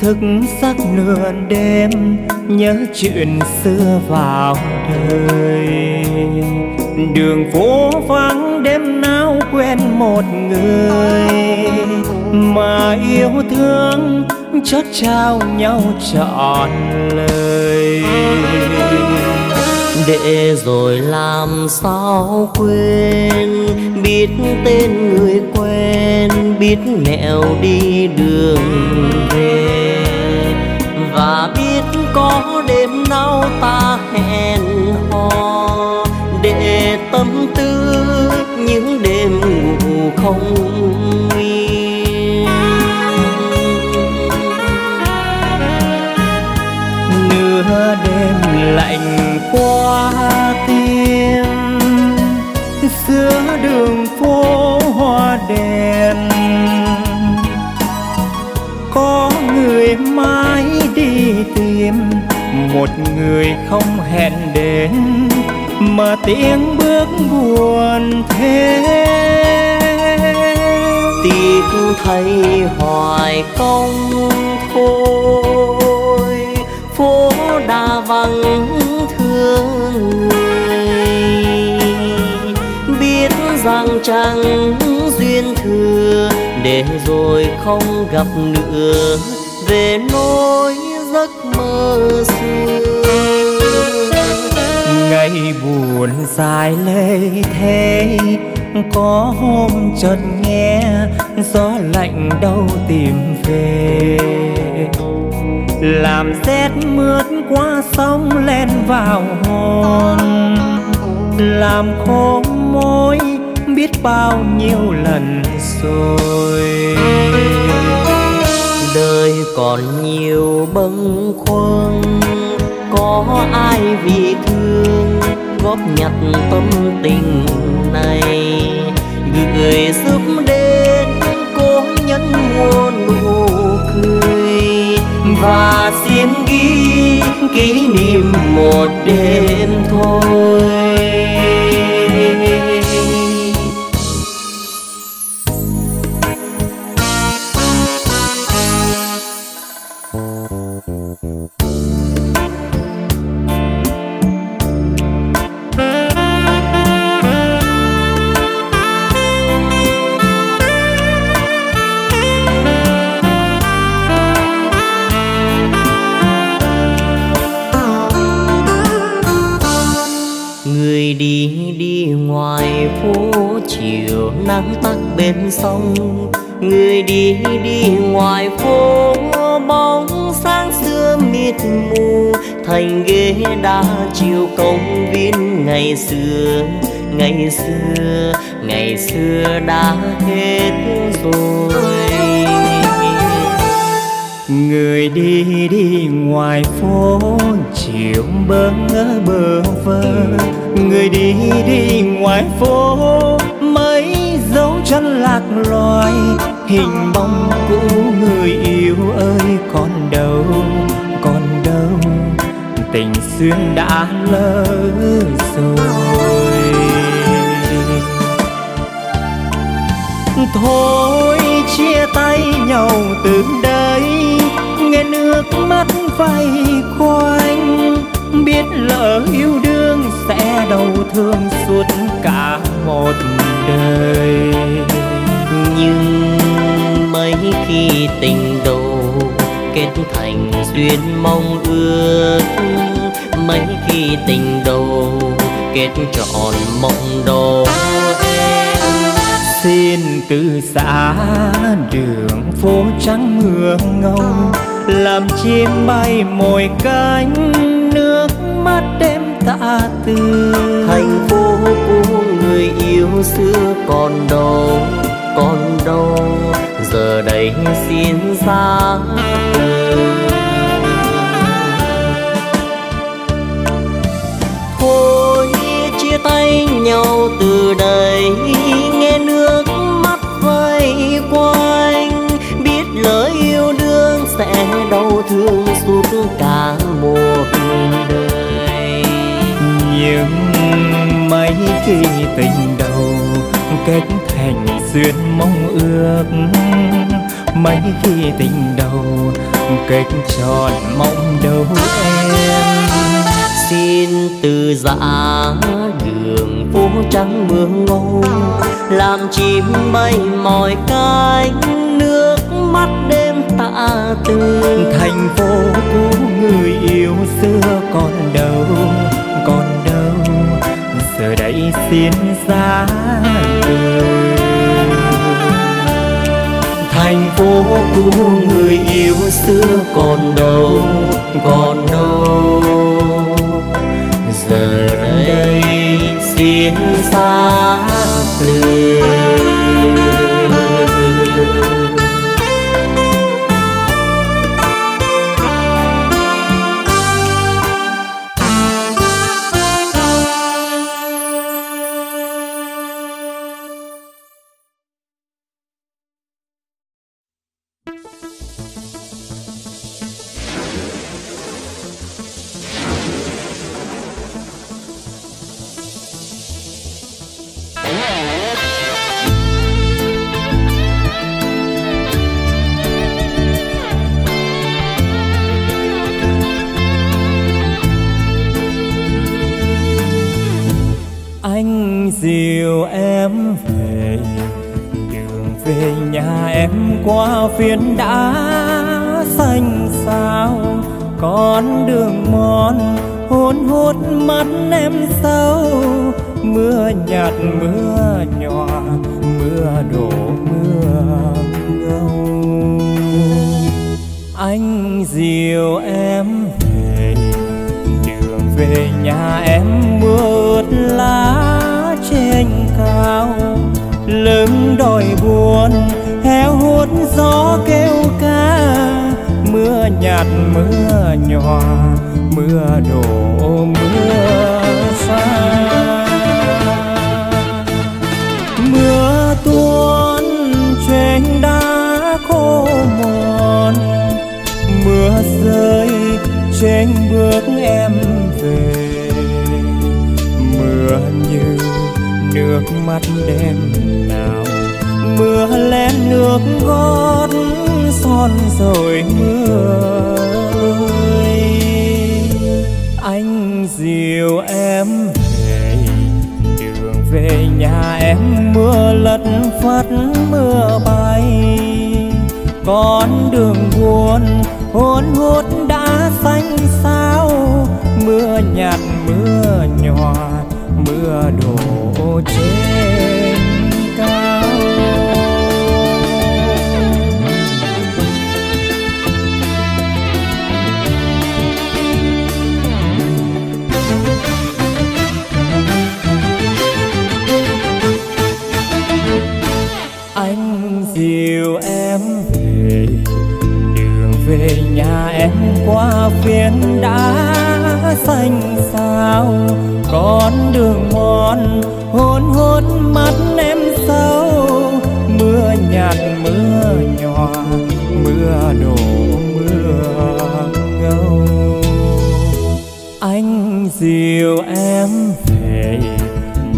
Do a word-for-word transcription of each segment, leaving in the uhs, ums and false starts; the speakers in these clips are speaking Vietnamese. Thức giấc nửa đêm nhớ chuyện xưa vào đời, đường phố vắng đêm nào quen một người mà yêu thương chót trao nhau trọn lời. Để rồi làm sao quên, biết tên người quen, biết nẻo đi đường về, và biết có đêm nào ta hẹn hò để tâm tư những đêm ngủ không yên. Nửa đêm lạnh qua tim, giữa đường phố hoa đèn có người mãi đi tìm một người không hẹn đến, mà tiếng bước buồn thế. Tiếc thay hoài công thôi, phố đã vắng thương người, biết rằng chẳng duyên thừa để rồi không gặp nữa về nỗi giấc mơ xưa. Ngày buồn dài lê thế, có hôm chợt nghe gió lạnh đâu tìm về, làm rét mướt qua sông len vào hồn, làm khô môi biết bao nhiêu lần rồi. Đời còn nhiều bâng khuâng, có ai vì thương góp nhặt tâm tình này, người giúp đến cố nhân mua nụ cười, và xin ghi kỷ niệm một đêm thôi. Nắng tắt bên sông, người đi đi ngoài phố bóng sáng xưa mịt mù, thành ghế đá chiều công viên ngày xưa, ngày xưa, ngày xưa đã hết rồi. Người đi đi ngoài phố chiều bơ ngỡ bơ vơ, người đi đi ngoài phố chân lạc loài hình bóng cũ người yêu ơi, còn đâu, còn đâu tình xuyên đã lỡ rồi. Thôi chia tay nhau từ đây, nghe nước mắt vây quanh, biết lỡ yêu đương sẽ đau thương suốt cả một đời. Nhưng mấy khi tình đầu kết thành duyên mong ước, mấy khi tình đầu kết trọn mộng đó, xin từ xa đường phố trắng mưa ngâu, làm chim bay mồi cánh nước mắt đêm tạ từ. Thành phố của người yêu xưa còn đâu, còn đâu giờ đây xin xa từ. Thôi chia tay nhau từ đây, nghe nước mắt vây quanh, biết lời yêu đương sẽ đau thương suốt cả một đời. Nhưng mấy khi tình đầu kết thành duyên mong ước, mấy khi tình đầu kết tròn mong đâu em. Xin từ giã đường phố trắng mưa ngâu, làm chim bay mỏi cánh nước mắt đêm tạ từ. Thành phố cũ người yêu xưa còn đâu, còn đâu, giờ đây xin xa rời. Thành phố cũ người yêu xưa còn đâu, còn đâu, giờ đây xin xa rời. Qua phiến đá xanh xao con đường mòn, hôn hút mắt em sâu. Mưa nhạt mưa nhỏ, mưa đổ mưa ngâu. Anh dìu em về, đường về nhà em mưa ướt lá trên cao. Lưng đồi buồn héo hút gió kêu ca. Mưa nhạt mưa nhỏ, mưa đổ mưa xa. Mưa tuôn trên đá khô mòn, mưa rơi trên bước em về. Mưa như nước mắt đêm nào, mưa lên nước gót son rồi mưa ơi. Anh dìu em về, đường về nhà em mưa lất phất mưa bay. Con đường buồn hôn hút đã xanh xao, mưa nhạt mưa nhỏ, mưa đổ trên cao. Dìu em về, đường về nhà em qua phiến đá xanh xao. Con đường mòn hôn hút mắt em sâu. Mưa nhạt mưa nhỏ, mưa đổ mưa ngâu. Anh dìu em về,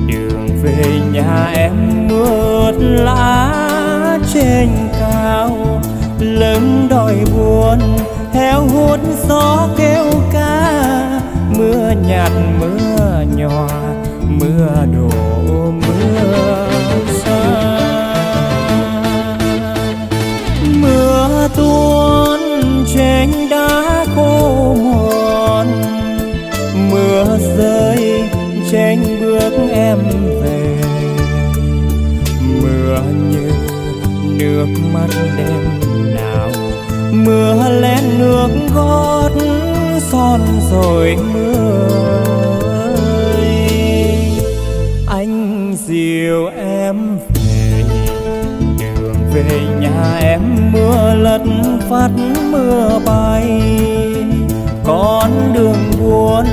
đường về nhà em mưa lá trên cao. Lưng đồi buồn héo hút gió kêu ca. Mưa nhạt mưa nhỏ, mưa đổ mưa xa. Mưa tuôn trên đá khô mòn, mưa rơi trên bước em về. Mưa như nước mắt đêm nào, mưa lên nước gót son rồi mưa ơi. Anh dìu em về, đường về Nhà em mưa lất phất mưa bay, con đường buồn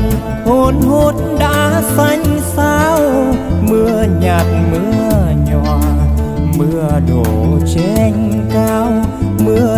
hôn hút đã xanh xao. Mưa nhạt mưa nhòa, mưa đổ trên cao. Mưa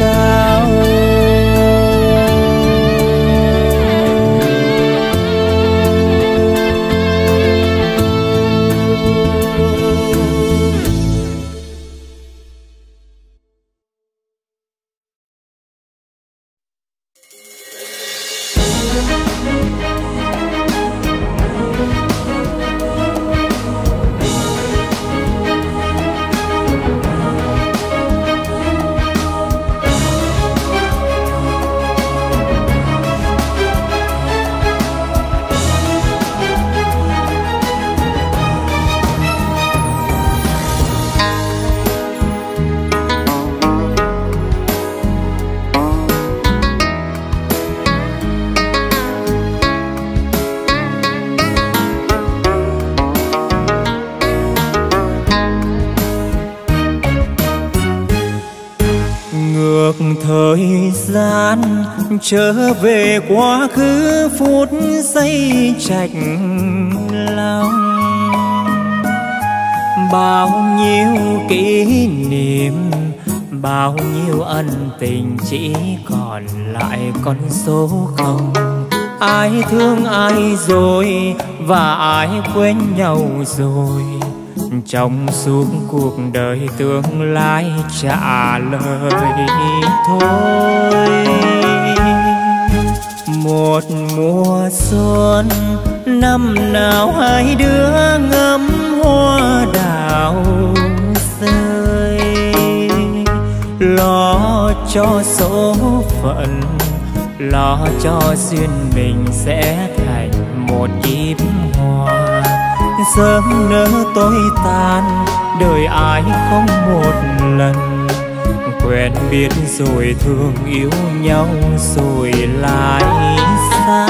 cao. Trở về quá khứ phút giây chạch lòng, bao nhiêu kỷ niệm, bao nhiêu ân tình chỉ còn lại con số không. Ai thương ai rồi và ai quên nhau rồi, trong suốt cuộc đời tương lai trả lời thôi. Một mùa xuân năm nào hai đứa ngắm hoa đào rơi, lo cho số phận, lo cho duyên mình sẽ thành một kiếp hoa. Sớm nỡ tối tan đời ai không một lần, quen biết rồi thương yêu nhau rồi lại xa.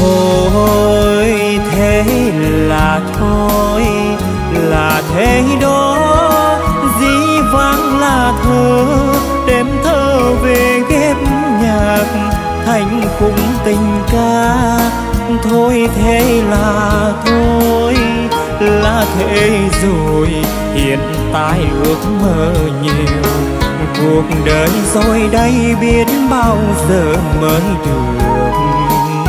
Thôi thế là thôi là thế đó, dĩ vãng là thơ, đêm thơ về ghép nhạc thành khung tình ca. Thôi thế là thôi là thế rồi, hiện tại ước mơ nhiều, cuộc đời rồi đây biết bao giờ mới được yêu.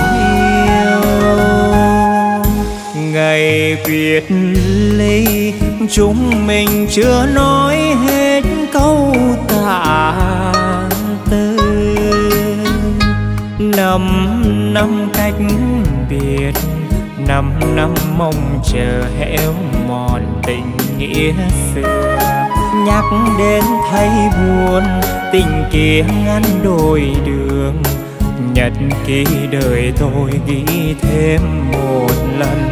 Ngày biệt ly chúng mình chưa nói hết câu tạ từ, năm năm cách biệt, năm năm mong chờ héo mòn tình nghĩa xưa. Nhắc đến thấy buồn tình kia ngăn đôi đường, nhật ký đời tôi ghi thêm một lần.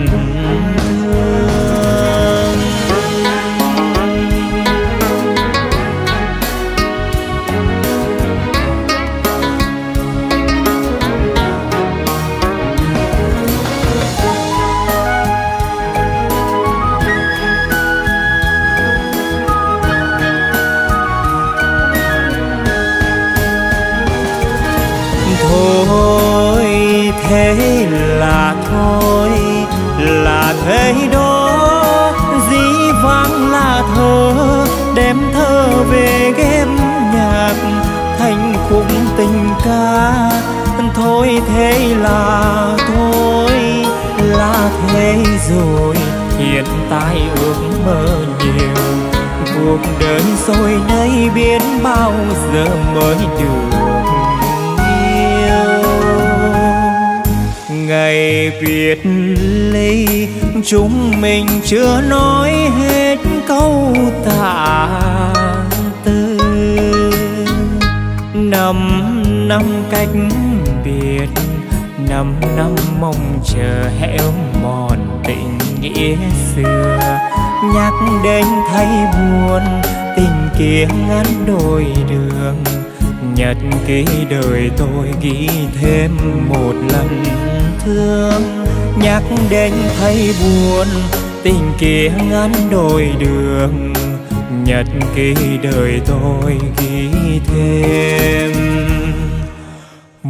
Thế là thôi là thế đó, dĩ vãng là thơ, đem thơ về ghép nhạc thành khung tình ca. Thôi thế là thôi là thế rồi, hiện tại ước mơ nhiều, cuộc đời rồi đây biết bao giờ mới được. Ngày biệt ly chúng mình chưa nói hết câu tạ từ, năm năm cách biệt, năm năm mong chờ héo mòn tình nghĩa xưa. Nhắc đến thấy buồn tình kia ngăn đôi đường, nhật ký đời tôi ghi thêm một lần thương, nhắc đến thấy buồn tình kia ngắn đôi đường. Nhật ký đời tôi ghi thêm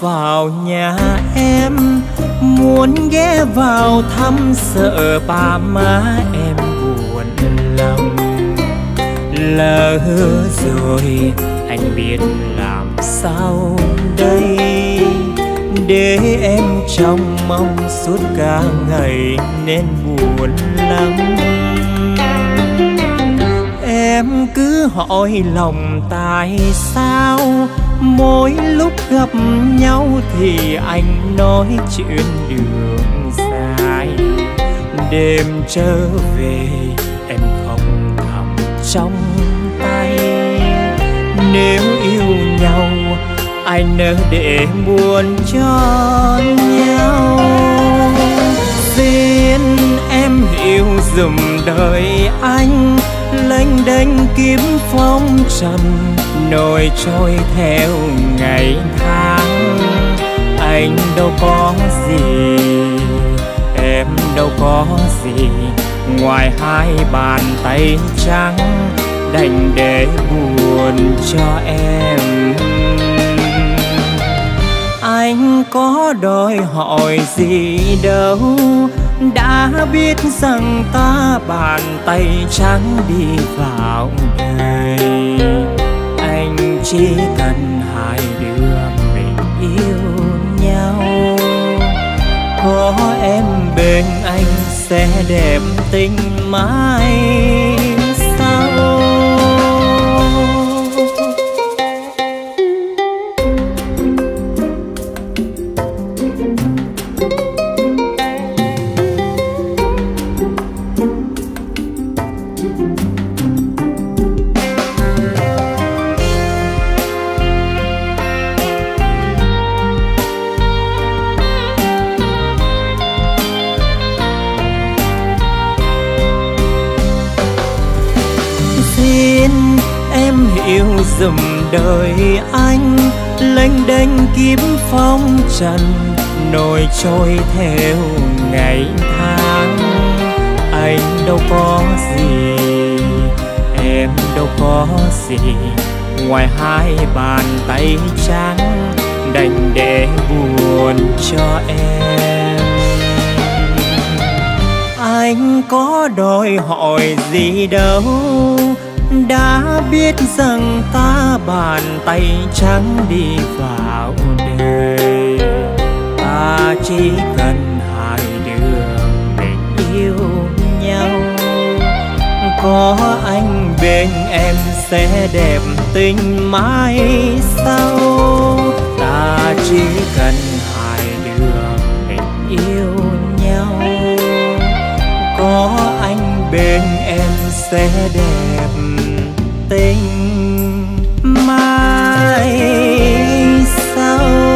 Vào nhà em muốn ghé vào thăm, sợ ba má em buồn lòng. Lỡ rồi anh biết làm sao đây, để em trong mong suốt cả ngày nên buồn lắm. Em cứ hỏi lòng tại sao mỗi lúc gặp nhau thì anh nói chuyện đường dài. Đêm trở về em không nằm trong tay, nếu yêu nhau anh nỡ để buồn cho nhau. Xin em hiểu dùm đời anh, lênh đênh kiếm phong trần nổi trôi theo ngày tháng. Anh đâu có gì, em đâu có gì, ngoài hai bàn tay trắng đành để buồn cho em. Anh có đòi hỏi gì đâu, đã biết rằng ta bàn tay trắng đi vào đời. Anh chỉ cần hai đứa mình yêu nhau, có em bên anh sẽ đẹp tình mãi sau. Dùm đời anh, lênh đênh kiếm phong trần nổi trôi theo ngày tháng. Anh đâu có gì, em đâu có gì, ngoài hai bàn tay trắng đành để buồn cho em. Anh có đòi hỏi gì đâu, đã biết rằng ta bàn tay trắng đi vào đời. Ta chỉ cần hai đứa mình yêu nhau, có anh bên em sẽ đẹp tình mãi sau. Ta chỉ cần hai đứa mình yêu nhau, có anh bên em sẽ đẹp tình mai sau.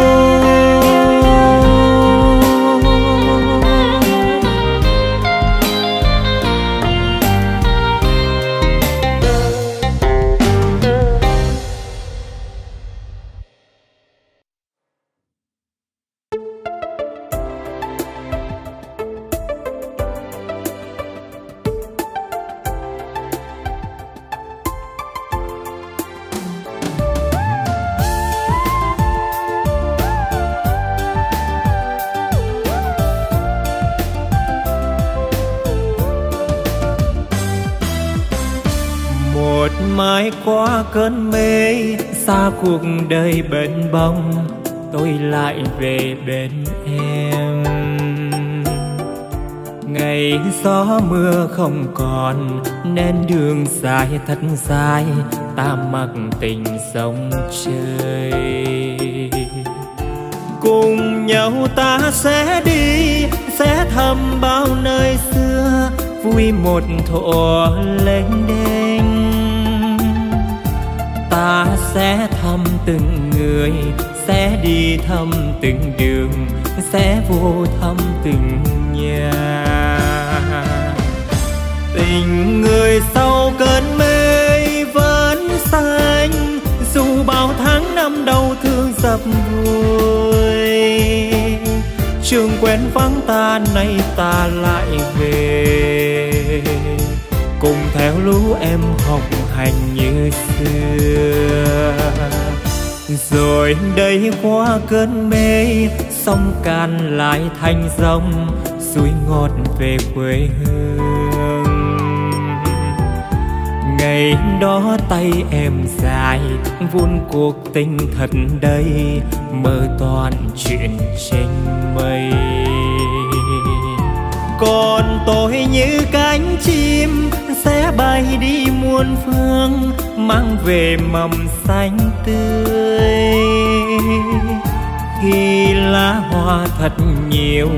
mãi qua cơn mê, xa cuộc đời bên bông, tôi lại về bên em. Ngày gió mưa không còn nên đường dài thật dài, ta mặc tình sông trời. Cùng nhau ta sẽ đi, sẽ thăm bao nơi xưa, vui một thuở lênh đênh. Ta sẽ thăm từng người, sẽ đi thăm từng đường, sẽ vô thăm từng nhà. Tình người sau cơn mê vẫn xanh, dù bao tháng năm đau thương dập vui. Trường quen vắng ta nay ta lại về, cùng theo lũ em học hành như xưa. Rồi đây qua cơn mê, sông cạn lại thành dòng, suối ngọt về quê hương. Ngày đó tay em dài, vun cuộc tình thật đây, mơ toàn chuyện trên mây. Còn tôi như cánh chim sẽ bay đi muôn phương, mang về mầm xanh tươi. Khi lá hoa thật nhiều,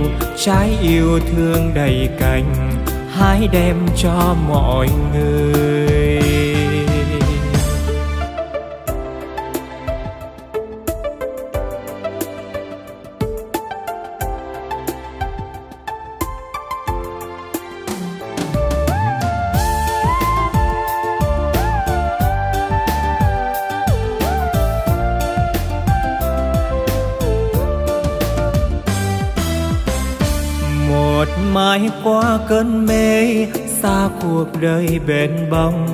trái yêu thương đầy cành, hãy đem cho mọi người. Mãi qua cơn mê, xa cuộc đời bên bóng,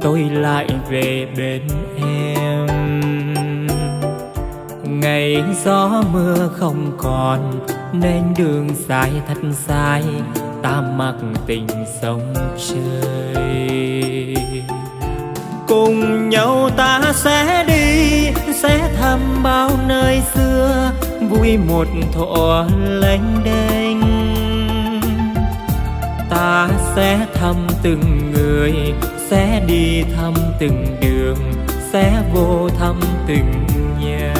tôi lại về bên em. Ngày gió mưa không còn nên đường dài thật dài, ta mặc tình sông trời. Cùng nhau ta sẽ đi, sẽ thăm bao nơi xưa, vui một thuở lênh đênh. Ta sẽ thăm từng người, sẽ đi thăm từng đường, sẽ vô thăm từng nhà.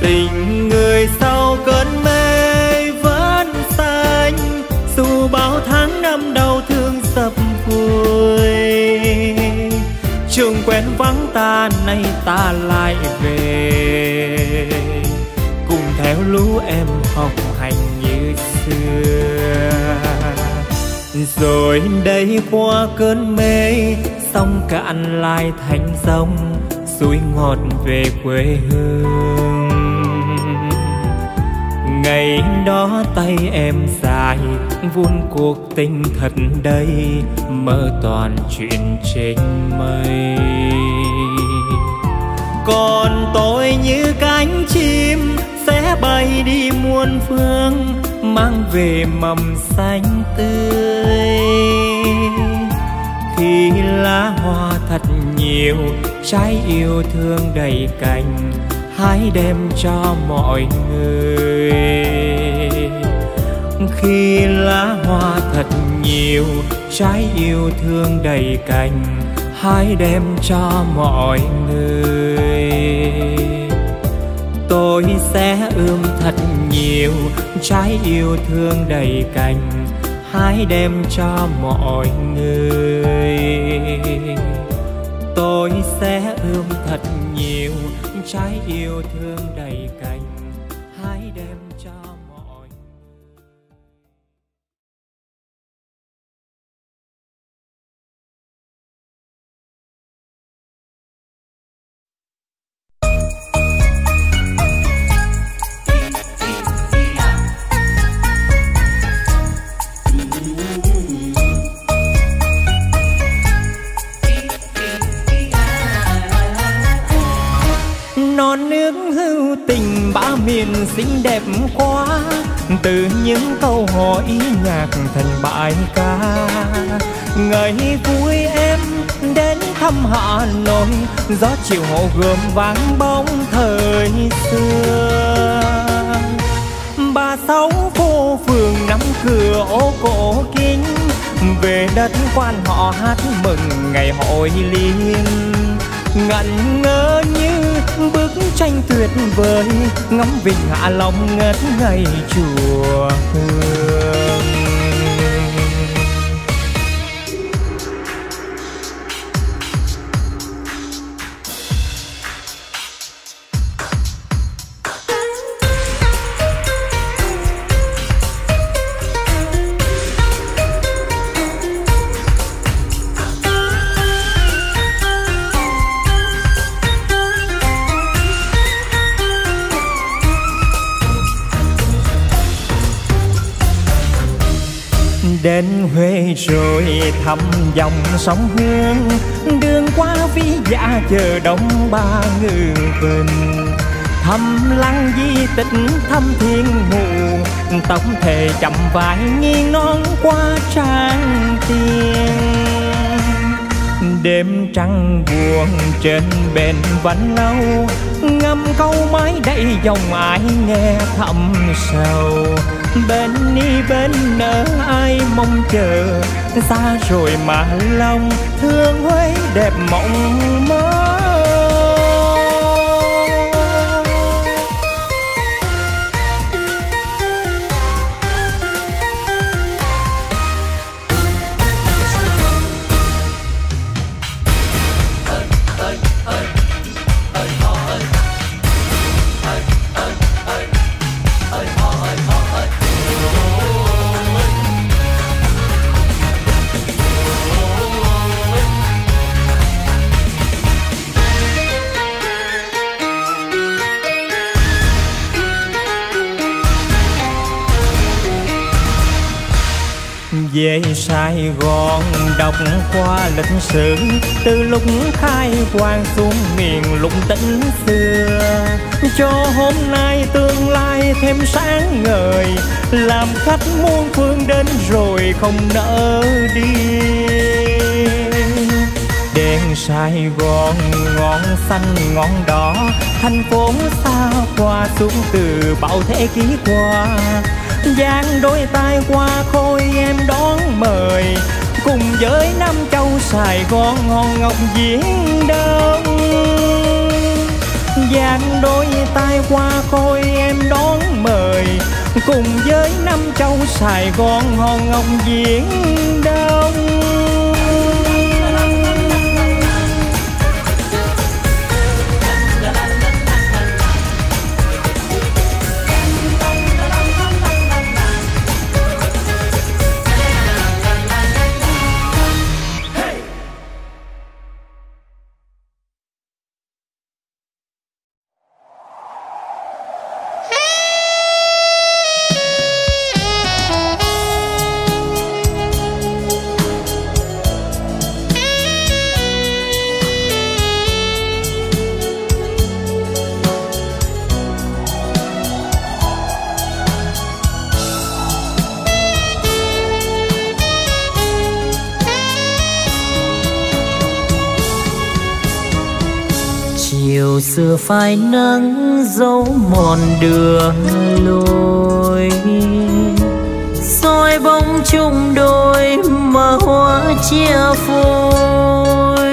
Tình người sau cơn mê vẫn xanh, dù bao tháng năm đau thương dập vui. Trường quen vắng ta nay ta lại về, cùng theo lũ em học hành như xưa. Rồi đây qua cơn mê, sông cạn lại thành dòng, suối ngọt về quê hương. Ngày đó tay em dài, vun cuộc tình thật đây, mơ toàn chuyện trên mây. Còn tôi như cánh chim sẽ bay đi muôn phương, mang về mầm xanh tươi. Khi lá hoa thật nhiều, trái yêu thương đầy cành, hãy đem cho mọi người. Khi lá hoa thật nhiều, trái yêu thương đầy cành, hãy đem cho mọi người. Tôi sẽ ươm thật nhiều, trái yêu thương đầy cành, hãy đem cho mọi người. Tôi sẽ ươm thật nhiều, trái yêu thương đầy cành, hãy đem cho mọi người. tình bá miền xinh đẹp quá, từ những câu hỏi nhạc thành bài ca. Ngày vui em đến thăm Hà Nội, gió chiều hồ gươm vang bóng thời xưa. Ba sáu phố phường nắm cửa ô cổ kính, về đất quan họ hát mừng ngày hội liên. Ngẩn ngơ như bức tranh tuyệt vời, ngắm Vịnh Hạ Long ngất ngây chùa hương. Đến Huế rồi thăm dòng sông Hương, đường qua Vĩ Dạ chờ Đông Ba Ngừng Vinh. Thăm Lăng Di Tích, thăm Thiên Mụ, tổng thể chậm vài nghiêng non qua Tràng Tiền. Đêm trăng buồn trên bền vành lâu, ngâm câu mái đầy dòng ai nghe thầm sầu. Bên đi bên nở ai mong chờ, xa rồi mà lòng thương Huế đẹp mộng mơ. Về Sài Gòn đọc qua lịch sử, từ lúc khai quang xuống miền lũng tĩnh xưa, cho hôm nay tương lai thêm sáng ngời, làm khách muôn phương đến rồi không nỡ đi. Đèn Sài Gòn ngọn xanh ngọn đỏ, thành phố xa hoa xuống từ bao thế kỷ qua. Giang đôi tay qua khôi em đón mời, cùng với Nam Châu Sài Gòn hòn ngọc Viễn Đông. Giang đôi tay qua khôi em đón mời, cùng với Nam Châu Sài Gòn hòn ngọc Viễn Đông. Xưa phai nắng dấu mòn đường lối, soi bóng chung đôi mà hoa chia phôi.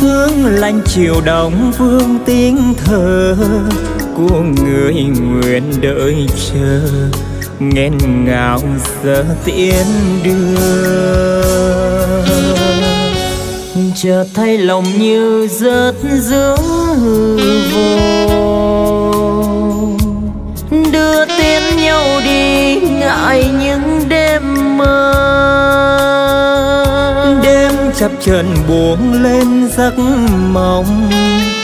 Sương lạnh chiều đông vương tiếng thơ của người nguyện đợi chờ, nghẹn ngào giờ tiễn đưa. Chợt thấy lòng như rớt dưỡng hư vô, đưa tiến nhau đi ngại những đêm mơ. Đêm chập chờn buông lên giấc mộng,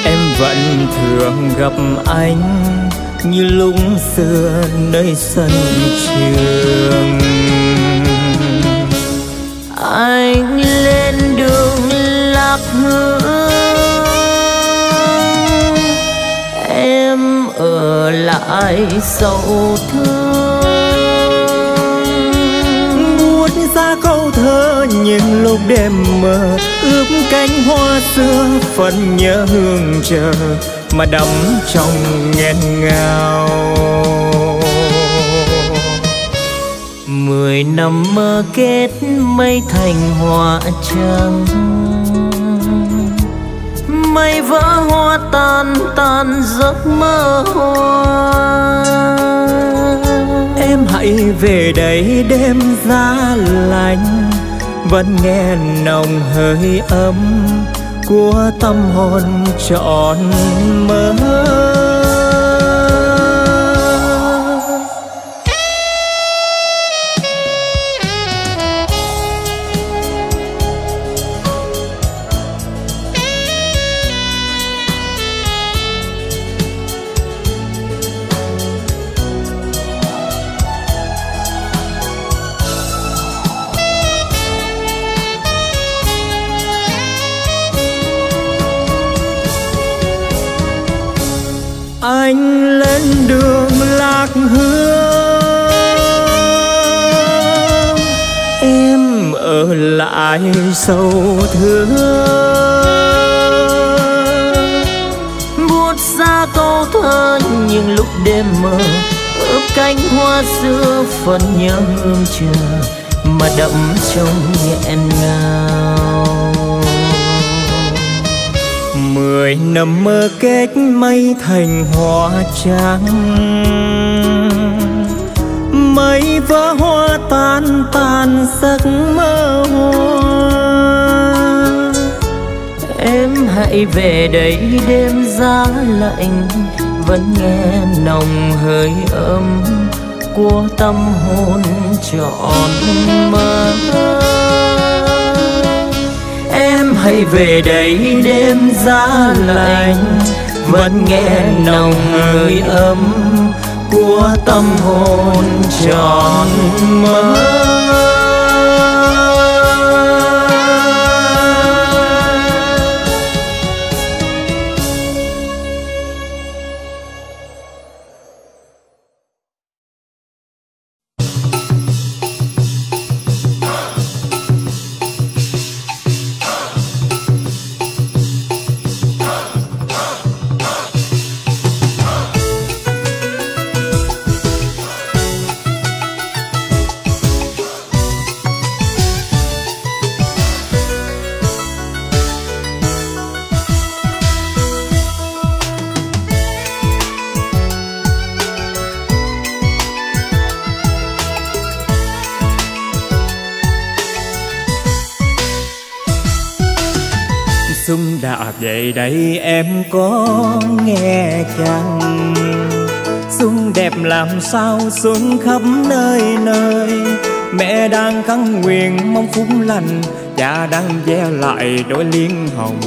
em vẫn thường gặp anh như lúc xưa nơi sân trường. Anh lên đường hương em em ở lại sầu thương. Buốt ra câu thơ những lúc đêm mờ, ướp cánh hoa xưa phần nhớ hương chờ mà đắm trong nghẹn ngào. Mười năm mơ kết mây thành hoa trắng, mây vỡ hoa tan tan giấc mơ hoa. Em hãy về đây đêm giá lạnh, vẫn nghe nồng hơi ấm của tâm hồn trọn mơ. Anh lên đường lạc hương, em ở lại sầu thương. Buốt ra câu thơ những lúc đêm mơ, ướp cánh hoa xưa phần nhớ hương chờ mà đậm trong nghẹn ngào. Mười năm mơ kết mây thành hoa trắng, mây vỡ hoa tan tan giấc mơ hoa. Em hãy về đây đêm giá lạnh, vẫn nghe nồng hơi ấm của tâm hồn trọn mơ. Hãy về đây đêm giá lạnh, vẫn nghe nồng hơi ấm của tâm hồn tròn mơ. Xuân đã về đây em có nghe chăng? Xuân đẹp làm sao xuân khắp nơi nơi. Mẹ đang khấn nguyện mong phúc lành, cha đang gieo lại đói liên hồng.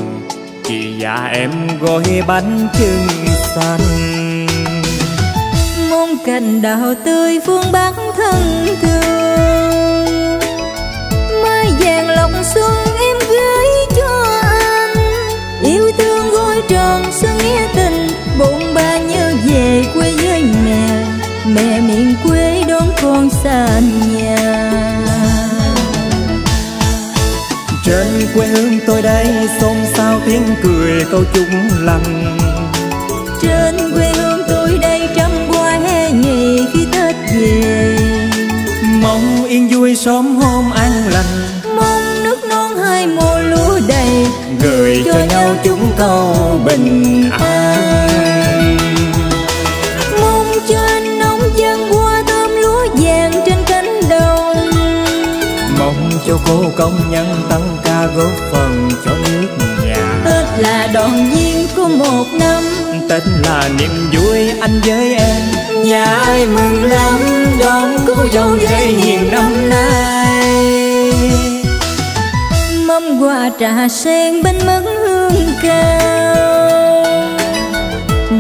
Chị già em gói bánh trưng xanh, mong cành đào tươi phương bán thân thương. Mai vàng lòng xuân em gửi cho yêu thương gối tròn xuân nghĩa tình. Bụng ba nhớ về quê với mẹ, mẹ miền quê đón con xa nhà. Trên quê hương tôi đây xôn xao tiếng cười câu chúc lành. Trên quê hương tôi đây trăm qua hè ngày khi Tết về. Mong yên vui sớm hôm an lành, mong nước non hai mùa lúa đầy. Gửi cho nhau chúng cầu bình an, mong cho anh nông dân qua tôm lúa vàng trên cánh đồng. Mong cho cô công nhân tăng ca góp phần cho nước nhà. Tết là đoàn viên của một năm, Tết là niềm vui anh với em. Nhà ai mừng lắm đón cô dâu dây hiền năm nay. Mâm quà trà sen bên mấn hương cao,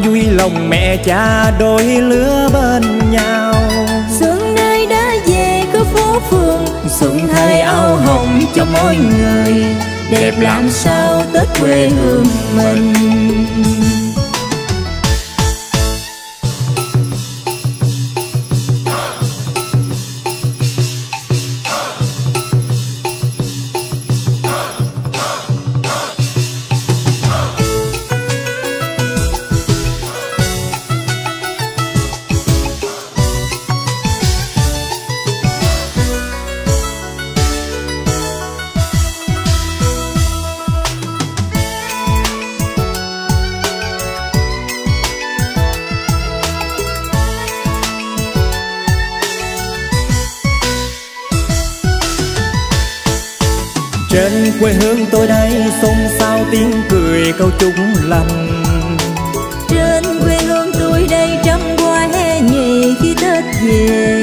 vui lòng mẹ cha đôi lứa bên nhau. Xuân nay đã về có phố phường, xuân thay áo hồng cho mỗi người. Đẹp làm sao Tết quê hương mình. Trên quê hương tôi đây xôn xao tiếng cười câu trúng lòng. Trên quê hương tôi đây trăm qua hè nhì khi Tết về.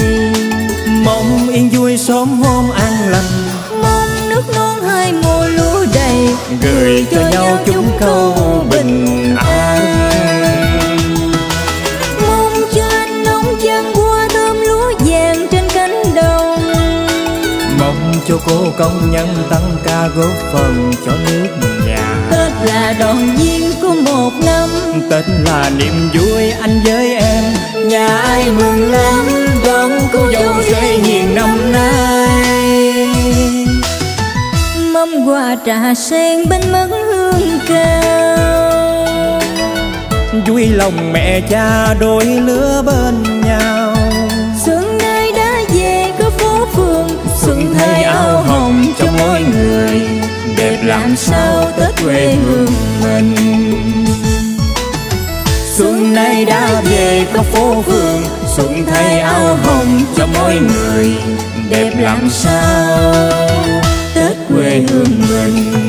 Mong yên vui sớm hôm an lành, mong nước non hai mùa lúa đầy. Gửi cho, cho nhau chúng câu bình an. Mong cho anh nóng chân qua thơm lúa vàng trên cánh đồng. Mong cho cô công nhân tăng ca góp phần cho nước nhà. Tết là đoàn viên của một năm, Tết là niềm vui anh với em. Nhà ai mừng lắm đón cô dâu xây hiền năm nay. Mâm quà trà sen bánh mứt hương cao, vui lòng mẹ cha đôi lứa bên nhau. Xuân nay đã về có phố phường, xuân thay áo hồng cho mỗi người. Đẹp làm sao Tết quê hương mình. Xuân nay đã về có phố phường, xuân thay áo hồng cho mỗi người. Đẹp làm sao Tết quê hương mình.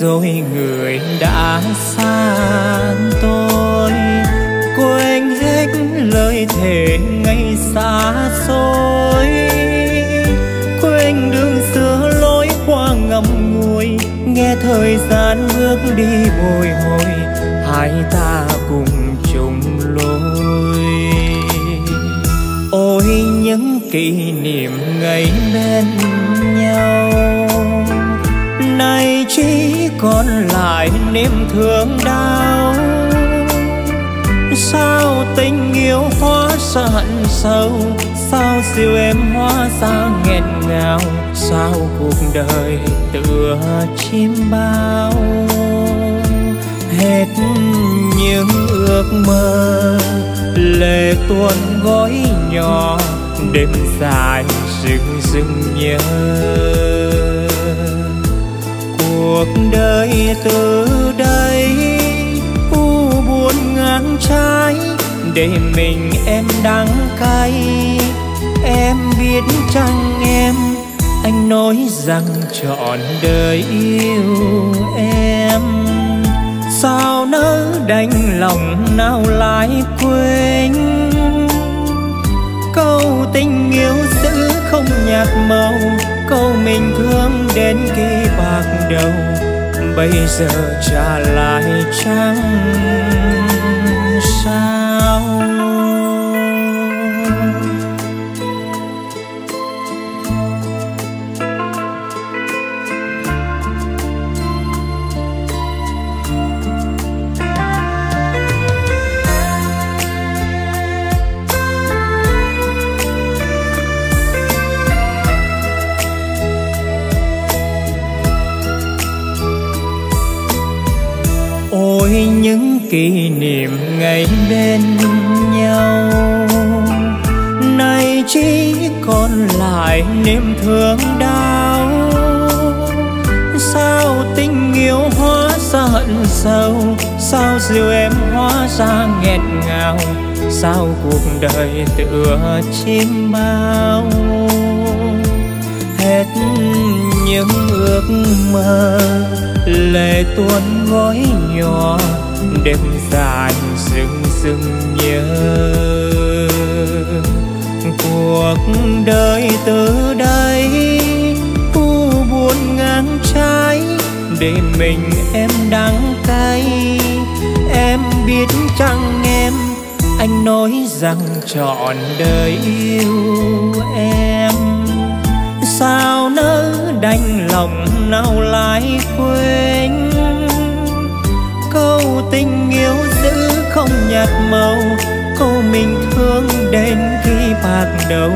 Rồi người đã xa tôi, quên hết lời thề ngày xa xôi. Quên đường xưa lối qua ngậm ngùi, nghe thời gian bước đi bồi hồi. Hai ta cùng chung lối. Ôi những kỷ niệm ngày bên nhau, nay chỉ còn lại niềm thương đau. Sao tình yêu hóa ra hận sâu, sao siêu em hóa ra nghẹn ngào. Sao cuộc đời tựa chim bao, hết những ước mơ. Lệ tuôn gói nhỏ, đêm dài rừng rừng nhớ. Cuộc đời từ đây u buồn ngang trái, để mình em đắng cay. Em biết chăng em, anh nói rằng trọn đời yêu em. Sao nỡ đành lòng nào lại quên, câu tình yêu giữ không nhạt màu. Câu mình thương đến khi bạc đầu, bây giờ trả lại chẳng sao. Những kỷ niệm ngày bên nhau, nay chỉ còn lại niềm thương đau. Sao tình yêu hóa ra hận sâu, sao dịu em hóa ra nghẹn ngào. Sao cuộc đời tựa chim bao, hết những ước mơ. Lệ tuôn gói nhỏ, đêm dài rừng rừng nhớ. Cuộc đời từ đây u buồn ngang trái, để mình em đắng cay. Em biết chăng em, anh nói rằng trọn đời yêu em. Sao nỡ đành lòng nào lái quên. Câu tình yêu giữ không nhạt màu, câu mình thương đến khi bạc đầu,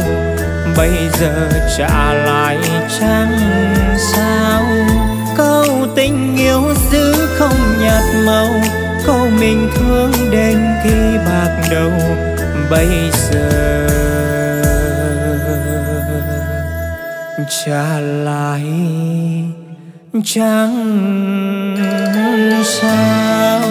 bây giờ trả lại chẳng sao. Câu tình yêu giữ không nhạt màu, câu mình thương đến khi bạc đầu, bây giờ trả lại chẳng sao.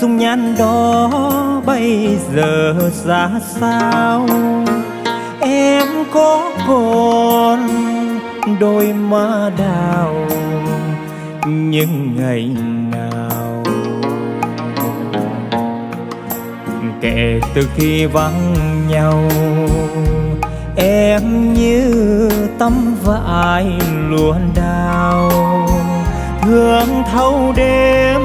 Dung nhan đó bây giờ ra sao? Em có còn đôi má đào những ngày nào? Kể từ khi vắng nhau, em như tấm vải luồn đào, thương thâu đêm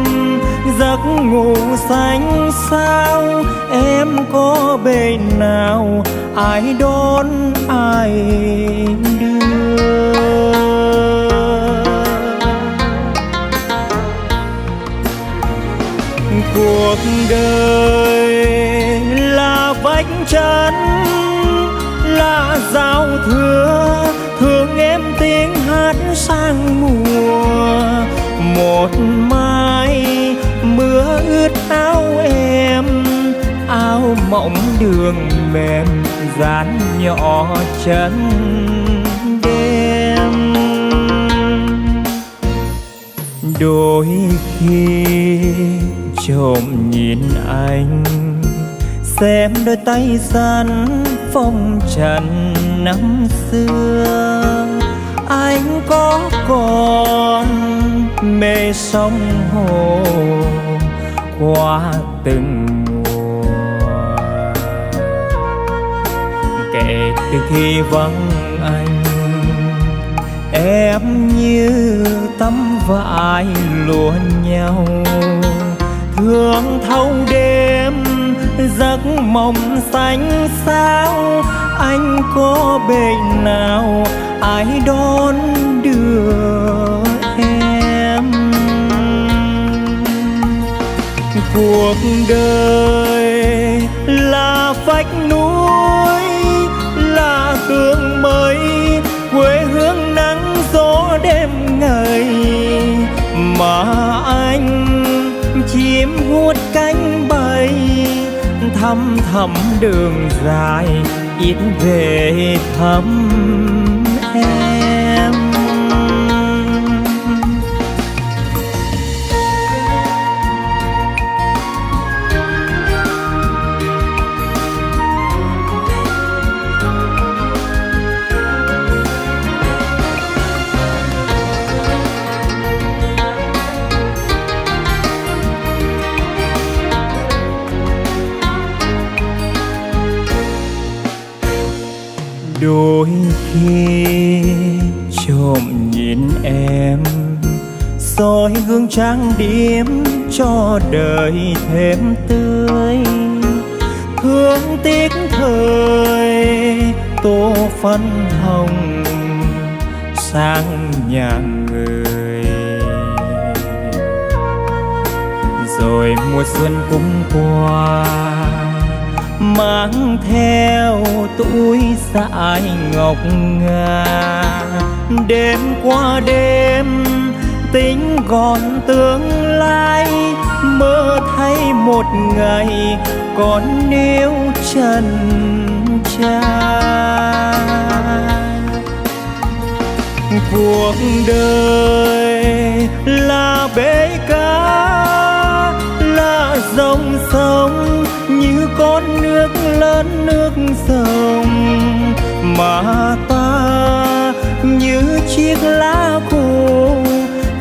giấc ngủ xanh sao. Em có bên nào ai đón ai đưa? Cuộc đời là vách chắn, là giao thừa thương em tiếng hát sang mùa. Một mai mưa ướt áo em, áo mỏng đường mềm dán nhỏ chân đêm. Đôi khi trộm nhìn anh, xem đôi tay gian phong trần năm xưa. Anh có còn mê sông hồ qua từng mùa? Kể từ khi vắng anh, em như tấm vải luồn nhau, thương thâu đêm giấc mộng xanh sao. Anh có bên nào ai đón đưa em? Cuộc đời là vách núi, là hương mây quê hương nắng gió đêm ngày, mà anh chim hút cánh bay thăm thẳm đường dài ít về thăm em. Đôi khi trộm nhìn em, soi gương trang điểm cho đời thêm tươi. Thương tiếc thời tô phân hồng sang nhà người, rồi mùa xuân cũng qua mang theo túi dại ngọc ngà. Đêm qua đêm tính còn tương lai, mơ thấy một ngày còn níu chân cha. Cuộc đời là bể cá, là dòng sông như con nước lớn nước sông, mà ta như chiếc lá khô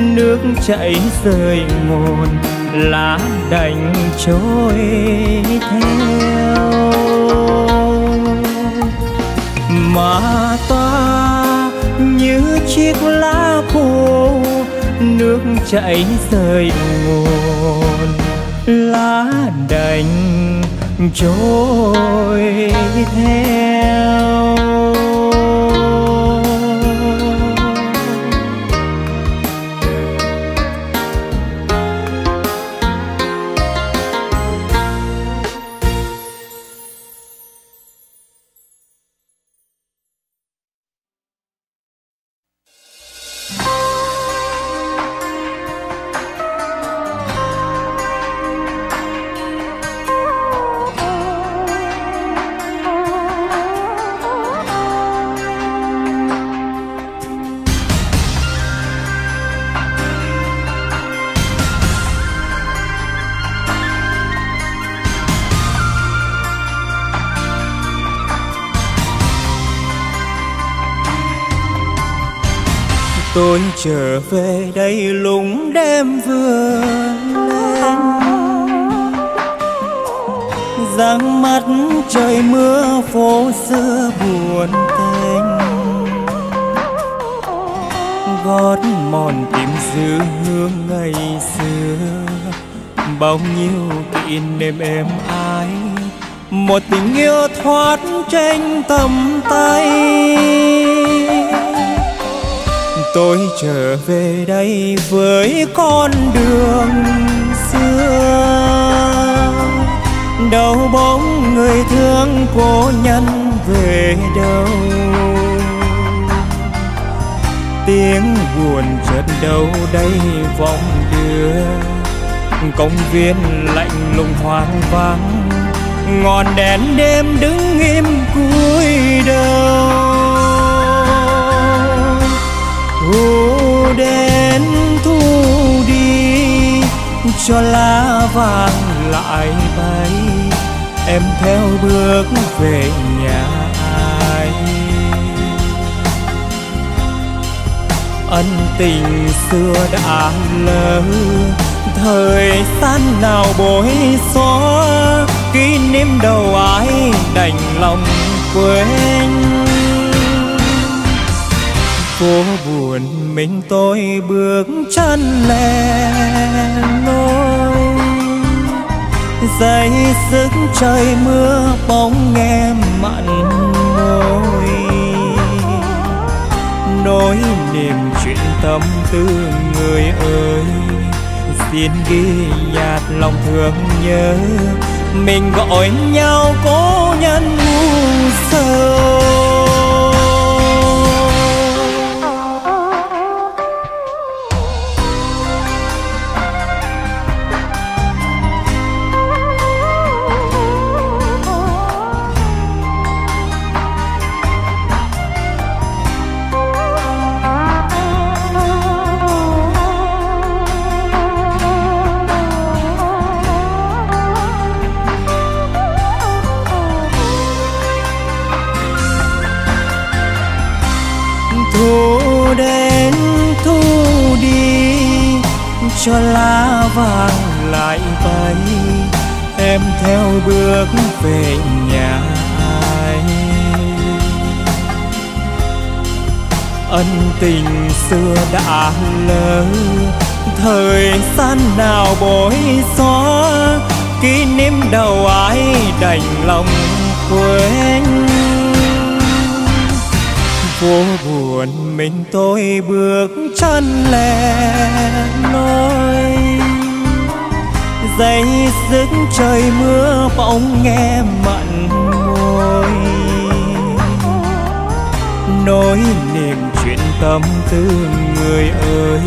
nước chảy rời nguồn, lá đành trôi theo. Mà ta như chiếc lá khô nước chảy rời nguồn, lá đành trôi theo. Tôi trở về đây lúng đêm vừa lên, dáng mắt trời mưa phố xưa buồn tênh, gót mòn tìm giữ hương ngày xưa, bao nhiêu kỷ niệm êm ái, một tình yêu thoát trên tầm tay. Tôi trở về đây với con đường xưa, đâu bóng người thương cố nhân về đâu, tiếng buồn chợt đâu đây vọng đưa, công viên lạnh lùng hoang vắng, ngọn đèn đêm đứng im cúi đầu. Thu đến thu đi cho lá vàng lại bay, em theo bước về nhà ai. Ân tình xưa đã lỡ, thời gian nào bối xóa, kỷ niệm đầu ai đành lòng quên. Phố buồn mình tôi bước chân lẻ loi, dây sức trời mưa bóng nghe mặn môi, nỗi niềm chuyện tâm tư người ơi, xin ghi nhạt lòng thương nhớ, mình gọi nhau cố nhân ngu sâu. Cho lá vàng lại bay, em theo bước về nhà ai. Ân tình xưa đã lỡ, thời gian nào bối xóa, kỷ niệm đầu ai đành lòng quên. Phố buồn mình tôi bước chân lẻ loi, dây dứt trời mưa bỗng nghe mặn môi, nỗi niềm chuyện tâm tư người ơi,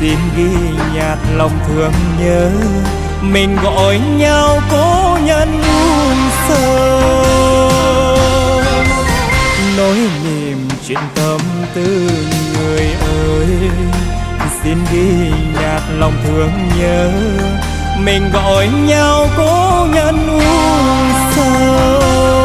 xin ghi nhạt lòng thương nhớ, mình gọi nhau cố nhân buồn sâu. Nỗi niềm chuyện tâm tư người ơi, xin ghi nhạt lòng thương nhớ, mình gọi nhau cố nhân u sầu.